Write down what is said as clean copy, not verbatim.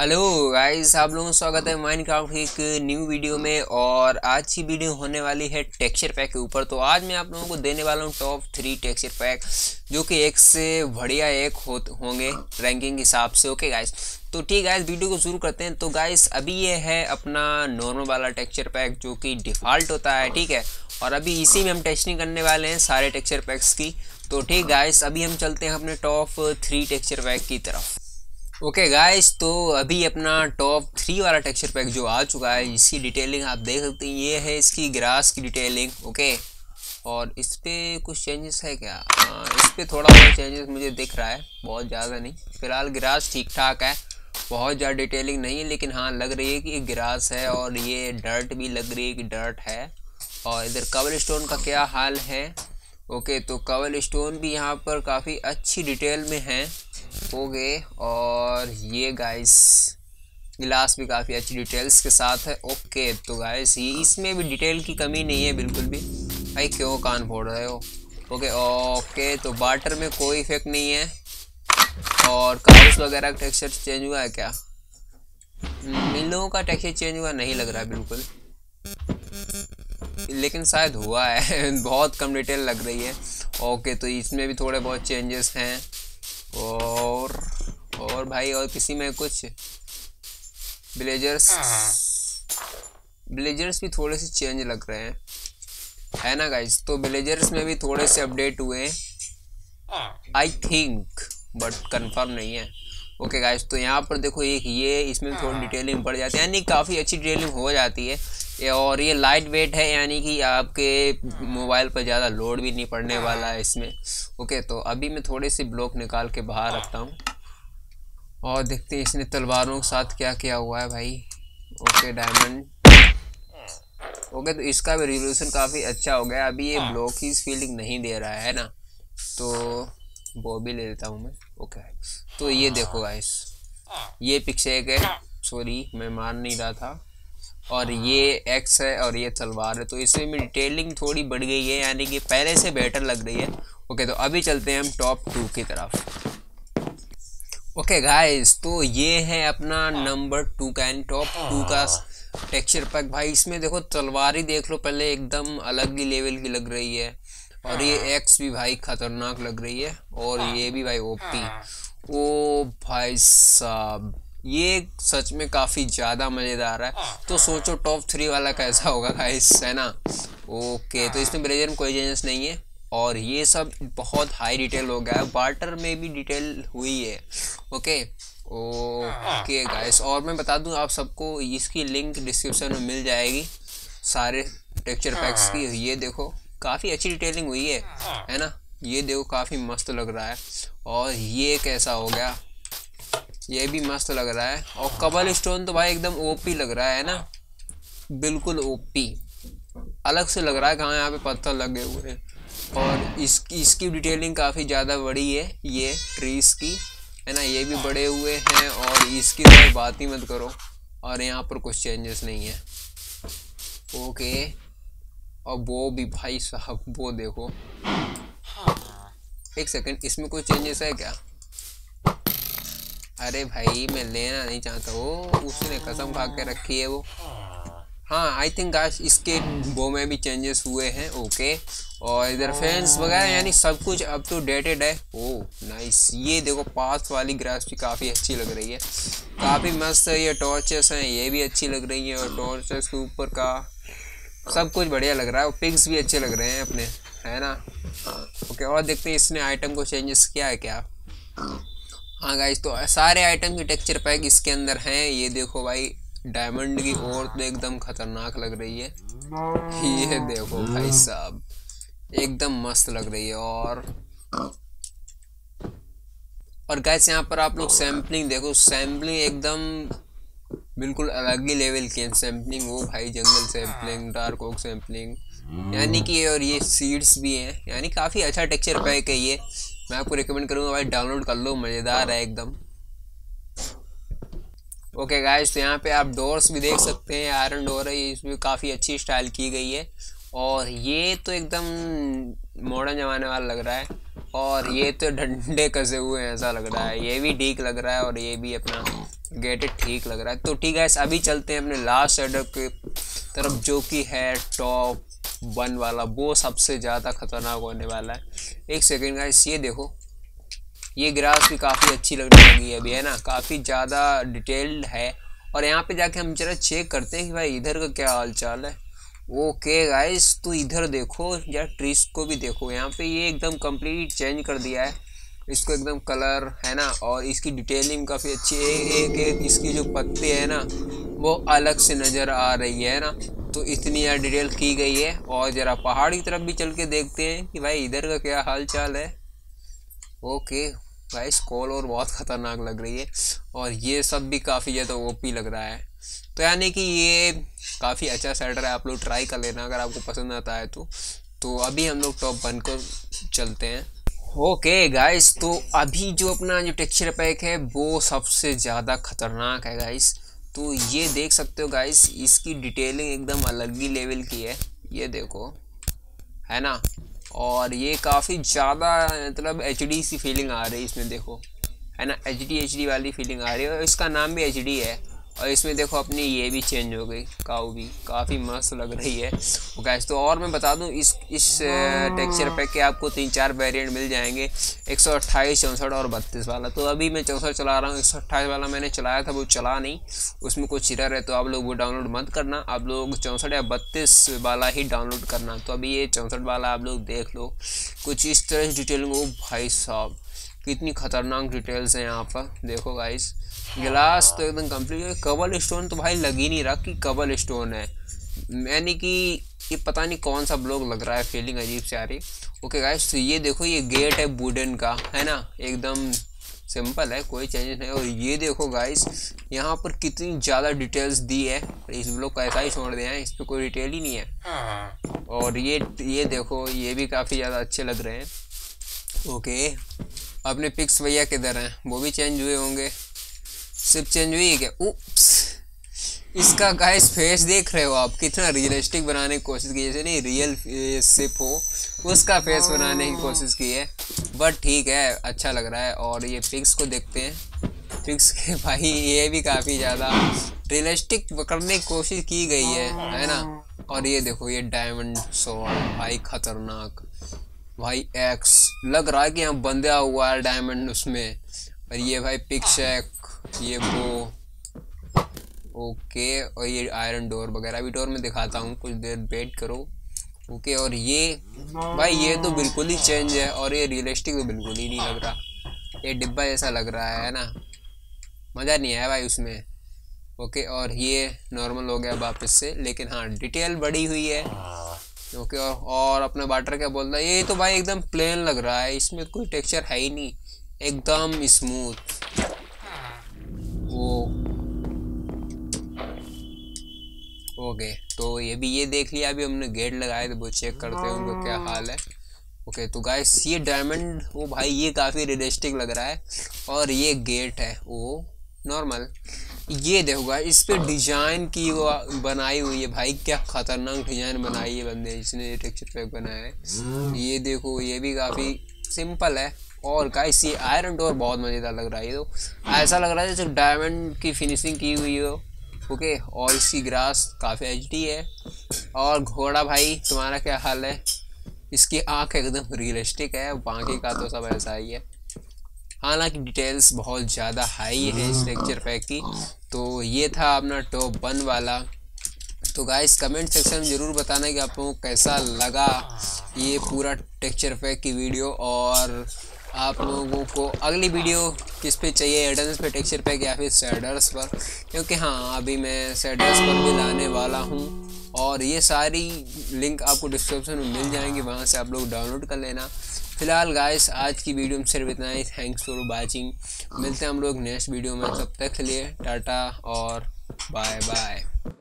Hello guys, आप लोगों का स्वागत है माइनक्राफ्ट की एक न्यू वीडियो में। और आज की वीडियो होने वाली है टेक्सचर पैक के ऊपर। तो आज मैं आप लोगों को देने वाला हूँ टॉप 3 टेक्सचर पैक, जो कि एक से बढ़िया एक होंगे रैंकिंग के हिसाब से। ओके गाइस, तो ठीक है, इस वीडियो को शुरू करते हैं। तो गाइस अभी ये है अपना नॉर्मल वाला टेक्सचर पैक, जो कि डिफ़ॉल्ट होता है, ठीक है। और अभी इसी में हम टेस्टिंग करने वाले हैं सारे टेक्सचर पैक्स की। तो ठीक गाइस, अभी हम चलते हैं अपने टॉप 3 टेक्सचर पैक की तरफ। ओके गाइस, तो अभी अपना टॉप 3 वाला टेक्सचर पैक जो आ चुका है, इसकी डिटेलिंग आप देख सकते हैं। ये है इसकी ग्रास की डिटेलिंग। ओके, और इस पर कुछ चेंजेस है क्या? इस पर थोड़ा बहुत चेंजेस मुझे दिख रहा है, बहुत ज़्यादा नहीं। फिलहाल ग्रास ठीक ठाक है, बहुत ज़्यादा डिटेलिंग नहीं है, लेकिन हाँ लग रही है कि ये ग्रास है। और ये डर्ट भी लग रही है कि डर्ट है। और इधर कवल स्टोन का क्या हाल है? ओके, तो कवल स्टोन भी यहाँ पर काफ़ी अच्छी डिटेल में है। ओके, और ये गाइस गिलास भी काफ़ी अच्छी डिटेल्स के साथ है। ओके, तो गाइस ये इसमें भी डिटेल की कमी नहीं है बिल्कुल भी। भाई क्यों कान फोड़ रहे हो? ओके ओके, तो वाटर में कोई इफेक्ट नहीं है। और काउस वगैरह का टेक्सचर चेंज हुआ है क्या? इन लोगों का टेक्सचर चेंज हुआ नहीं लग रहा बिल्कुल, लेकिन शायद हुआ है। बहुत कम डिटेल लग रही है। ओके, तो इसमें भी थोड़े बहुत चेंजेस हैं। और भाई और किसी में कुछ ब्लेजर्स भी थोड़े से चेंज लग रहे हैं, है ना गाइज? तो ब्लेजर्स में भी थोड़े से अपडेट हुए आई थिंक, बट कंफर्म नहीं है। ओके गाइज, तो यहाँ पर देखो एक ये, इसमें थोड़ी डिटेलिंग बढ़ जाती है, यानी काफ़ी अच्छी डिटेलिंग हो जाती है। और ये लाइट वेट है, यानी कि आपके मोबाइल पर ज़्यादा लोड भी नहीं पड़ने वाला है इसमें। ओके, तो अभी मैं थोड़े से ब्लॉक निकाल के बाहर रखता हूँ और देखते हैं इसने तलवारों के साथ क्या क्या हुआ है भाई। Okay, diamond. ओके, तो इसका भी रिवोल्यूशन काफ़ी अच्छा हो गया। अभी ये ब्लॉक की फीलिंग नहीं दे रहा है ना, तो वो भी ले लेता हूँ मैं। ओके, तो ये देखो गाइस, ये पिक्सेक है, सॉरी मैं मान नहीं रहा था। और ये एक्स है और ये तलवार है, तो इसमें भी डिटेलिंग थोड़ी बढ़ गई है, यानी कि पहले से बेटर लग रही है। ओके, तो अभी चलते हैं हम टॉप 2 की तरफ। ओके गाइस, तो ये है अपना नंबर 2 का, यानी टॉप 2 का टेक्सचर पैक। भाई इसमें देखो तलवार ही देख लो, पहले एकदम अलग ही लेवल की लग रही है। और ये एक्स भी भाई खतरनाक लग रही है। और ये भी भाई ओपी। ओ भाई साहब, ये सच में काफ़ी ज़्यादा मज़ेदार है। तो सोचो टॉप 3 वाला कैसा होगा गाइस, है ना? ओके, तो इसमें ब्लेजर में कोई चेंजेस नहीं है। और ये सब बहुत हाई डिटेल हो गया है, वाटर में भी डिटेल हुई है। ओके ओके गाइस, और मैं बता दूं आप सबको, इसकी लिंक डिस्क्रिप्शन में मिल जाएगी सारे टेक्सचर पैक्स की। ये देखो काफ़ी अच्छी डिटेलिंग हुई है ना? ये देखो काफ़ी मस्त लग रहा है। और ये कैसा हो गया, ये भी मस्त लग रहा है। और कबल स्टोन तो भाई एकदम ओपी लग रहा है ना, बिल्कुल ओपी, अलग से लग रहा है। कहाँ यहाँ पे पत्थर लगे हुए हैं। और इसकी डिटेलिंग काफ़ी ज़्यादा बड़ी है, ये ट्रीज की, है ना? ये भी बड़े हुए हैं। और इसकी तो बात ही मत करो। और यहाँ पर कुछ चेंजेस नहीं है। ओके, और वो भी भाई साहब, वो देखो, एक सेकंड, इसमें कुछ चेंजेस है क्या? अरे भाई मैं लेना नहीं चाहता, वो उसने कसम खा के रखी है वो। हाँ, आई थिंक गाइस इसके बो में भी चेंजेस हुए हैं। ओके, और इधर फैंस वगैरह, यानी सब कुछ अब तो डेटेड है। ओह नाइस, ये देखो पास वाली ग्रास भी काफ़ी अच्छी लग रही है, काफ़ी मस्त है। ये टॉर्चेस हैं, ये भी अच्छी लग रही है। और टॉर्चेस के ऊपर का सब कुछ बढ़िया लग रहा है। और पिक्स भी अच्छे लग रहे हैं अपने, है ना? ओके, और देखते हैं इसने आइटम को चेंजेस किया है क्या। हाँ गाइस, तो सारे आइटम के टेक्सचर पैक इसके अंदर हैं। ये देखो भाई, डायमंड की और तो एकदम खतरनाक लग रही है। ये देखो भाई साहब, एकदम मस्त लग रही है। और गाइस यहाँ पर आप लोग सैम्पलिंग देखो, सैम्पलिंग एकदम बिल्कुल अलग ही लेवल की है। सैम्पलिंग वो भाई जंगल सैम्पलिंग, डार्क ओक सैम्पलिंग, यानी कि। और ये सीड्स भी हैं, यानी काफ़ी अच्छा टेक्सचर पैक है ये। मैं आपको रिकमेंड करूँगा भाई, डाउनलोड कर लो, मज़ेदार है एकदम। ओके गाइस, तो यहाँ पे आप डोर्स भी देख सकते हैं, आयरन डोर है, इसमें काफ़ी अच्छी स्टाइल की गई है। और ये तो एकदम मॉडर्न जमाने वाला लग रहा है। और ये तो डंडे कसे हुए हैं ऐसा लग रहा है। ये भी ठीक लग रहा है। और ये भी अपना गेट इट, ठीक लग रहा है। तो ठीक है, अभी चलते हैं अपने लास्ट हेडर की तरफ जो कि है टॉप 1 वाला, वो सबसे ज़्यादा खतरनाक होने वाला है। एक सेकेंड गाइस, ये देखो ये ग्रास भी काफ़ी अच्छी लगने लगी है अभी, है ना, काफ़ी ज़्यादा डिटेल्ड है। और यहाँ पे जाके हम जरा चेक करते हैं कि भाई इधर का क्या हाल चाल है। ओके गाइस, तो इधर देखो यार, ट्रीज को भी देखो, यहाँ पे ये एकदम कंप्लीट चेंज कर दिया है इसको, एकदम कलर, है ना, और इसकी डिटेलिंग काफ़ी अच्छी है। एक एक इसकी जो पत्ते हैं ना वो अलग से नज़र आ रही है ना, तो इतनी यार डिटेल की गई है। और ज़रा पहाड़ की तरफ भी चल के देखते हैं कि भाई इधर का क्या हाल चाल है। ओके गाइस, कॉल और बहुत ख़तरनाक लग रही है और ये सब भी काफ़ी ज़्यादा ओपी लग रहा है। तो यानी कि ये काफ़ी अच्छा सेटर है, आप लोग ट्राई कर लेना अगर आपको पसंद आता है तो। अभी हम लोग टॉप 1 को चलते हैं। ओके गाइस, तो अभी जो अपना जो टेक्सचर पैक है वो सबसे ज़्यादा खतरनाक है गाइस। तो ये देख सकते हो गाइस, इसकी डिटेलिंग एकदम अलग ही लेवल की है, ये देखो, है ना। और ये काफ़ी ज़्यादा मतलब एचडी सी फीलिंग आ रही है इसमें, देखो, है ना, एचडी वाली फीलिंग आ रही है। और इसका नाम भी एचडी है। और इसमें देखो अपनी ये भी चेंज हो गई, काऊ भी काफ़ी मस्त लग रही है गाइस। तो और मैं बता दूं, इस टेक्सचर पैक के आपको 3-4 वेरिएंट मिल जाएंगे, 128, 64 और 32 वाला। तो अभी मैं 64 चला रहा हूँ, 128 वाला मैंने चलाया था, वो चला नहीं, उसमें कुछ एरर है, तो आप लोग वो डाउनलोड मत करना, आप लोग 64 या 32 वाला ही डाउनलोड करना। तो अभी ये 64 वाला आप लोग देख लो, कुछ इस तरह से डिटेल। वो भाई साहब कितनी ख़तरनाक डिटेल्स हैं यहाँ पर, देखो गाइस। गिलास तो एकदम कंप्लीट है, कबल स्टोन तो भाई लग ही नहीं रहा कि कबल स्टोन है, यानी कि ये पता नहीं कौन सा ब्लॉक लग रहा है, फीलिंग अजीब से आ रही। ओके गाइस, तो ये देखो ये गेट है वुडन का, है ना, एकदम सिंपल है, कोई चेंजेस नहीं। और ये देखो गाइस, यहाँ पर कितनी ज़्यादा डिटेल्स दी है, इस ब्लॉक को ऐसा ही छोड़ दिया है, इस पर कोई डिटेल ही नहीं है। और ये देखो ये भी काफ़ी ज़्यादा अच्छे लग रहे हैं। ओके, अपने पिक्स भैया किधर हैं, वो भी चेंज हुए होंगे, सिर्फ चेंज हुई है क्या? इसका गाइस फेस देख रहे हो आप, कितना रियलिस्टिक बनाने की कोशिश की, जैसे नहीं रियल सिप हो उसका फेस बनाने की कोशिश की है, बट ठीक है, अच्छा लग रहा है। और ये पिक्स को देखते हैं, पिक्स के भाई ये भी काफ़ी ज़्यादा रियलिस्टिक करने की कोशिश की गई है ना। और ये देखो ये डायमंड सॉर्ड, भाई खतरनाक, भाई एक्स लग रहा है कि यहाँ बंधा हुआ है डायमंड उसमें। और ये भाई पिक्स है, ये वो ओके। और ये आयरन डोर वगैरह भी, डोर में दिखाता हूँ, कुछ देर वेट करो। ओके, और ये भाई ये तो बिल्कुल ही चेंज है, और ये रियलिस्टिक तो बिल्कुल ही नहीं लग रहा, ये डिब्बा जैसा लग रहा है ना, मज़ा नहीं आया भाई उसमें। ओके, और ये नॉर्मल हो गया वापस से, लेकिन हाँ डिटेल बढ़ी हुई है। ओके, और अपना वाटर क्या बोलता है, ये तो भाई एकदम प्लेन लग रहा है, इसमें कोई टेक्सचर है ही नहीं, एकदम स्मूथ। ओके, तो ये भी ये देख लिया, अभी हमने गेट लगाए, तो वो चेक करते हैं उनको क्या हाल है। ओके, तो गाइस ये डायमंड, वो भाई ये काफ़ी रियलिस्टिक लग रहा है। और ये गेट है वो नॉर्मल, ये देखो गाइस इस पर डिजाइन की वो बनाई हुई है, भाई क्या खतरनाक डिजाइन बनाई है बंदे जिसने ये टेक्सचर पैक बनाया है। ये देखो ये भी काफ़ी सिंपल है। और गाइस ये आयरन डोर बहुत मज़ेदार लग रहा है, ये तो ऐसा लग रहा है जैसे डायमंड की फिनिशिंग की हुई हो। ओके, और इसकी ग्रास काफ़ी एचडी है। और घोड़ा भाई तुम्हारा क्या हाल है, इसकी आँख एकदम रियलिस्टिक है, बाकी का तो सब ऐसा ही है, हालांकि डिटेल्स बहुत ज़्यादा हाई है इस टेक्सचर पैक की। तो ये था अपना टॉप 1 वाला। तो गाइस कमेंट सेक्शन में ज़रूर बताना कि आप लोगों को कैसा लगा ये पूरा टेक्सचर पैक की वीडियो, और आप लोगों को अगली वीडियो किस पे चाहिए, एडल्स पे, टेक्सचर पैक, या फिर सैडर्स पर, क्योंकि हाँ अभी मैं सैडर्स पर भी लाने वाला हूँ। और ये सारी लिंक आपको डिस्क्रिप्शन में मिल जाएंगी, वहाँ से आप लोग डाउनलोड कर लेना। फिलहाल गाइस आज की वीडियो में सिर्फ इतना ही, थैंक्स फॉर वॉचिंग, मिलते हैं हम लोग नेक्स्ट वीडियो में, तब तक के लिए टाटा और बाय बाय।